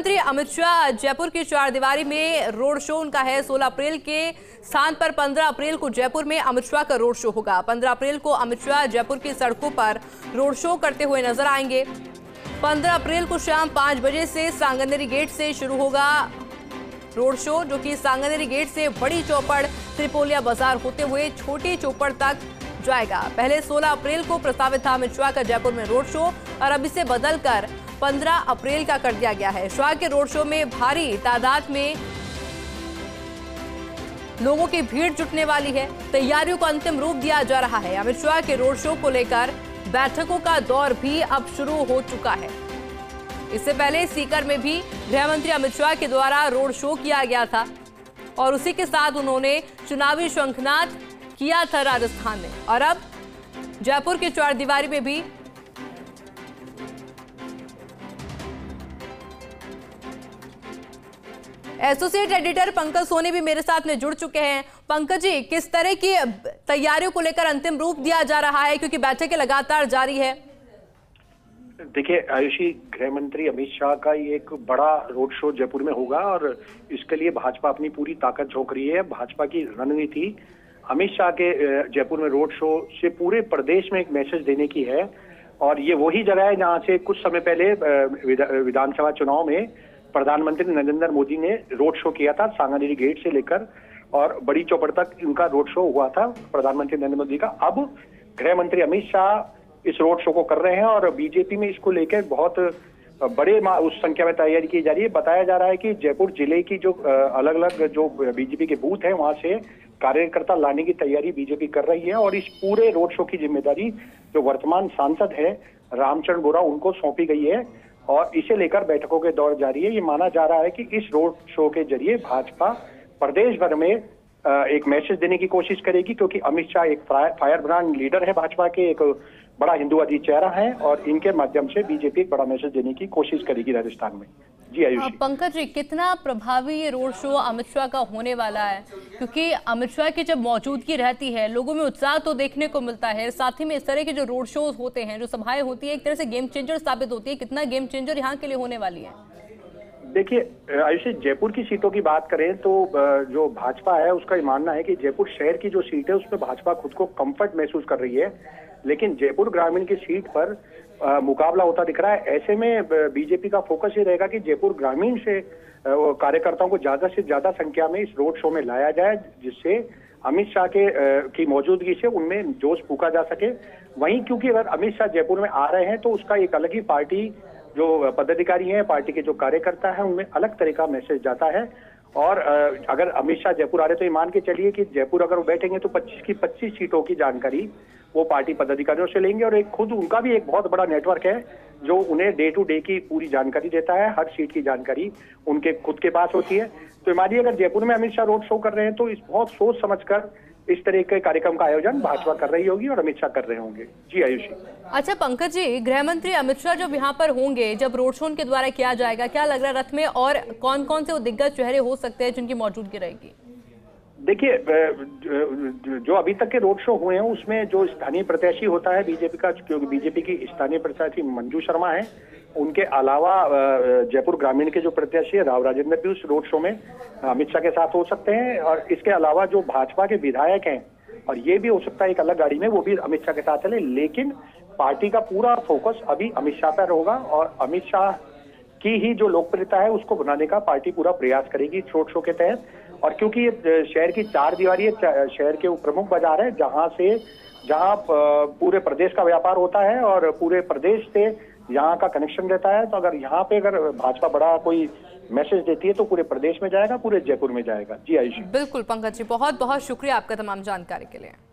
मंत्री अमित शाह जयपुर की चारदीवारी में रोड शो उनका है। 16 अप्रैल के स्थान पर 15 अप्रैल को जयपुर में अमित शाह का रोड शो होगा। 15 अप्रैल को अमित शाह जयपुर की सड़कों पर रोड शो करते हुए नजर आएंगे। 15 अप्रैल को शाम 5 बजे से सांगनेरी गेट से शुरू होगा रोड शो, जो कि सांगनेरी गेट से बड़ी चौपड़ त्रिपोलिया बाजार होते हुए छोटी चौपड़ तक जाएगा। पहले 16 अप्रैल को प्रस्तावित था अमित शाह का जयपुर में रोड शो और अब इसे बदलकर 15 अप्रैल का कर दिया गया है। शाह के रोड शो में भारी तादाद में लोगों की भीड़ जुटने वाली है। तैयारियों को अंतिम रूप दिया जा रहा है। अमित शाह के रोड शो को लेकर बैठकों का दौर भी अब शुरू हो चुका है। इससे पहले सीकर में भी गृह मंत्री अमित शाह के द्वारा रोड शो किया गया था और उसी के साथ उन्होंने चुनावी शंखनाद किया था राजस्थान में। और अब जयपुर के चौड़दीवारी में भी एसोसिएट एडिटर पंकज सोनी भी मेरे साथ में जुड़ चुके हैं। पंकज जी, किस तरह की तैयारियों को लेकर अंतिम रूप दिया जा रहा है, क्योंकि बैठकें लगातार जारी है? देखिए आयुषी, गृह मंत्री अमित शाह का ये एक बड़ा रोड शो जयपुर में होगा और इसके लिए भाजपा अपनी पूरी ताकत झोंक रही है। भाजपा की रणनीति अमित शाह के जयपुर में रोड शो से पूरे प्रदेश में एक मैसेज देने की है और ये वही जगह है जहाँ से कुछ समय पहले विधानसभा चुनाव में प्रधानमंत्री नरेंद्र मोदी ने रोड शो किया था। सांगानेरी गेट से लेकर और बड़ी चौपड़ तक इनका रोड शो हुआ था प्रधानमंत्री नरेंद्र मोदी का। अब गृह मंत्री अमित शाह इस रोड शो को कर रहे हैं और बीजेपी में इसको लेकर बहुत बड़े उस संख्या में तैयारी की जा रही है। बताया जा रहा है कि जयपुर जिले की जो अलग अलग जो बीजेपी के बूथ हैं वहां से कार्यकर्ता लाने की तैयारी बीजेपी कर रही है और इस पूरे रोड शो की जिम्मेदारी जो वर्तमान सांसद है रामचंद्र बोरा उनको सौंपी गई है और इसे लेकर बैठकों के दौर जारी है। ये माना जा रहा है कि इस रोड शो के जरिए भाजपा प्रदेश भर में एक मैसेज देने की कोशिश करेगी, क्योंकि अमित शाह एक फायर ब्रांड लीडर है, भाजपा के एक बड़ा हिंदूवादी चेहरा है और इनके माध्यम से बीजेपी एक बड़ा मैसेज देने की कोशिश करेगी राजस्थान में। जी आयुष। पंकज जी, कितना प्रभावी ये रोड शो अमित शाह का होने वाला है? क्योंकि अमित शाह की जब मौजूदगी रहती है लोगों में उत्साह तो देखने को मिलता है, साथ ही में इस तरह के जो रोड शोज होते हैं, जो सभाएं होती है, एक तरह से गेम चेंजर साबित होती है। कितना गेम चेंजर यहाँ के लिए होने वाली है? देखिए आयुष, जयपुर की सीटों की बात करें तो जो भाजपा है उसका ये मानना है कि जयपुर शहर की जो सीट है उसमें भाजपा खुद को कंफर्ट महसूस कर रही है, लेकिन जयपुर ग्रामीण की सीट पर मुकाबला होता दिख रहा है। ऐसे में बीजेपी का फोकस ये रहेगा कि जयपुर ग्रामीण से कार्यकर्ताओं को ज्यादा से ज्यादा संख्या में इस रोड शो में लाया जाए, जिससे अमित शाह की मौजूदगी से उनमें जोश फूका जा सके। वहीं क्योंकि अगर अमित शाह जयपुर में आ रहे हैं तो उसका एक अलग ही पार्टी जो पदाधिकारी हैं, पार्टी के जो कार्यकर्ता हैं, उनमें अलग तरह का मैसेज जाता है। और अगर अमित शाह जयपुर आ रहे तो ये मान के चलिए कि जयपुर अगर वो बैठेंगे तो 25 की 25 सीटों की जानकारी वो पार्टी पदाधिकारियों से लेंगे और एक खुद उनका भी एक बहुत बड़ा नेटवर्क है जो उन्हें डे टू डे की पूरी जानकारी देता है। हर सीट की जानकारी उनके खुद के पास होती है। तो मानिए अगर जयपुर में अमित शाह रोड शो कर रहे हैं तो इस बहुत सोच समझ कर इस तरह के कार्यक्रम का आयोजन भाजपा कर रही होगी और अमित शाह कर रहे होंगे। जी आयुषी। अच्छा पंकज जी, गृह मंत्री अमित शाह जब यहाँ पर होंगे, जब रोड शो उनके द्वारा किया जाएगा, क्या लग रहा है रथ में और कौन कौन से वो दिग्गज चेहरे हो सकते हैं जिनकी मौजूदगी रहेगी? देखिए जो अभी तक के रोड शो हुए हैं उसमें जो स्थानीय प्रत्याशी होता है बीजेपी का, क्योंकि बीजेपी की स्थानीय प्रत्याशी मंजू शर्मा है, उनके अलावा जयपुर ग्रामीण के जो प्रत्याशी है राव राजेंद्र भी उस रोड शो में अमित शाह के साथ हो सकते हैं। और इसके अलावा जो भाजपा के विधायक हैं और ये भी हो सकता है एक अलग गाड़ी में वो भी अमित शाह के साथ चले, लेकिन पार्टी का पूरा फोकस अभी अमित शाह पर होगा और अमित शाह की ही जो लोकप्रियता है उसको बनाने का पार्टी पूरा प्रयास करेगी रोड शो के तहत। और क्योंकि ये शहर की चार दीवारी है, शहर के प्रमुख बाजार है जहाँ पूरे प्रदेश का व्यापार होता है और पूरे प्रदेश से यहाँ का कनेक्शन रहता है, तो अगर यहाँ पे अगर भाजपा बड़ा कोई मैसेज देती है तो पूरे प्रदेश में जाएगा, पूरे जयपुर में जाएगा। जी आयुषी। बिल्कुल पंकज जी, बहुत बहुत शुक्रिया आपका तमाम जानकारी के लिए।